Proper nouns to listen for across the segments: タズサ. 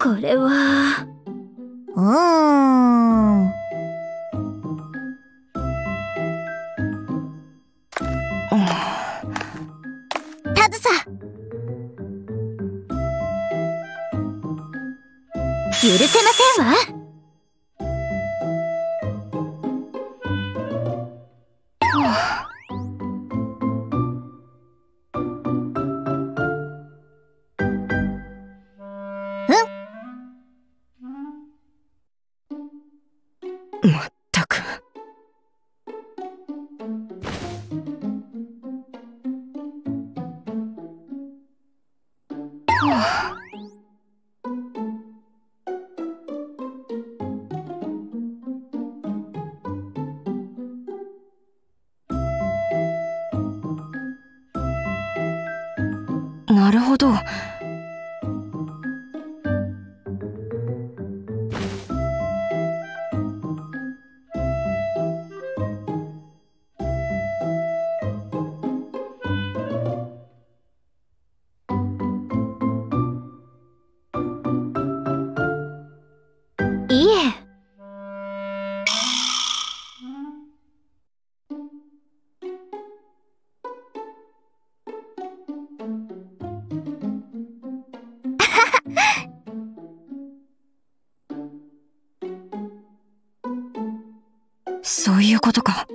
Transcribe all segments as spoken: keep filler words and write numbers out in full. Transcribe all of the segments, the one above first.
これはうーん。タズサ、許せませんわ。なるほど。そういうことか。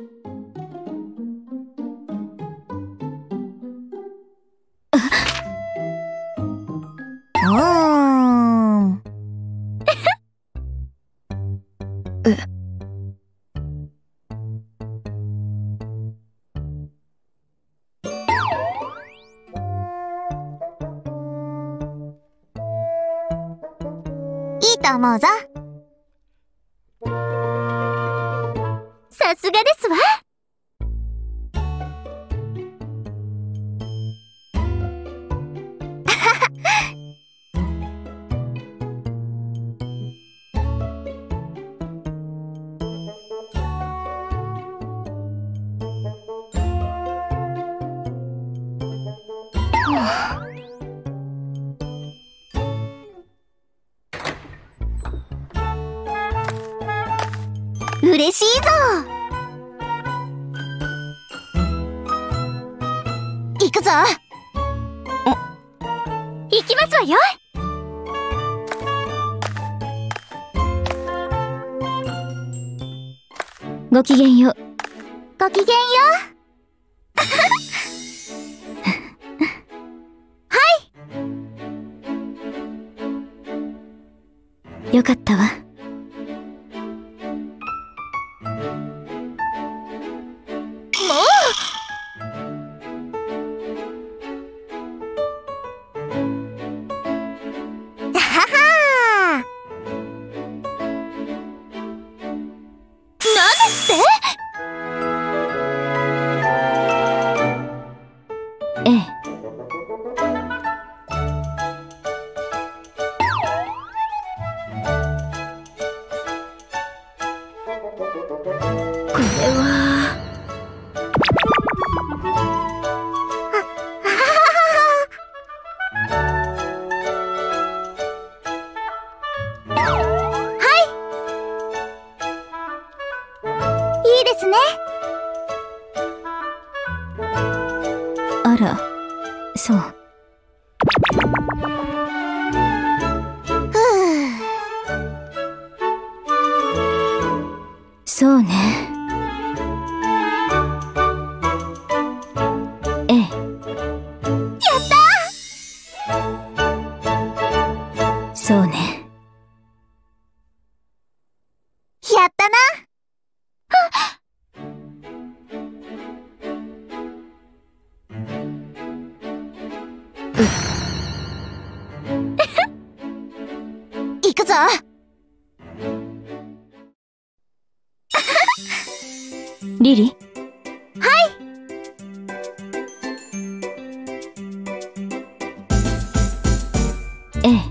いいと思うぞ。さすがですわ。嬉しいぞ。行くぞ。行きますわよ。ごきげんよう。ごきげんよう。はい。よかったわ。あら、そう。ふう。そうね。行くぞ。リリ、はい。ええ。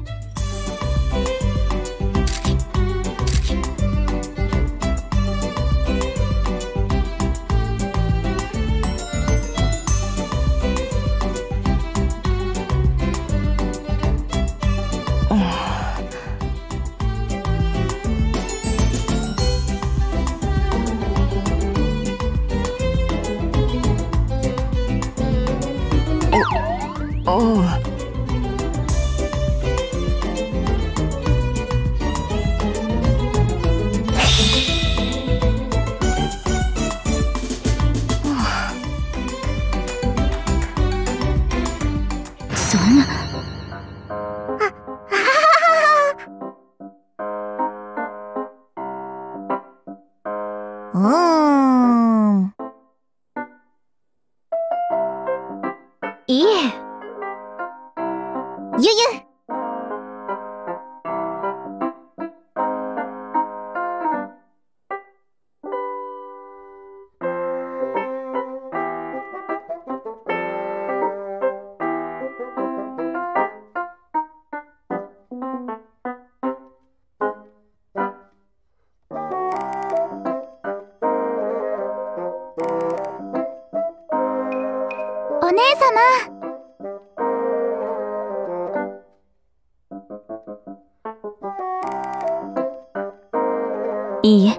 様。いいえ。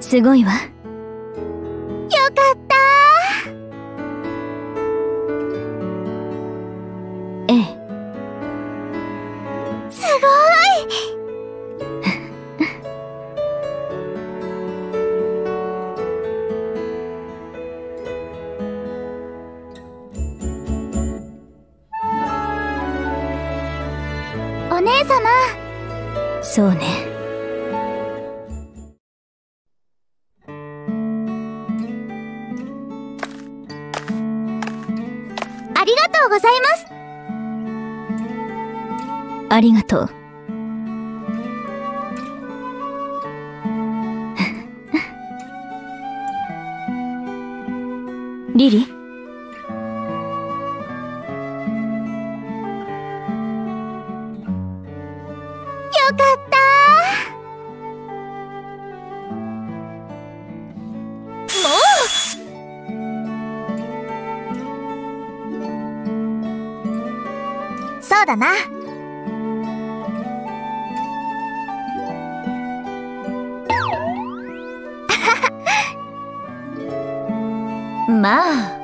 すごいわ。よかったー。ええ。すごい。お姉様。そうね。ありがとう。リリ、よかったー。もう。そうだな。まあ。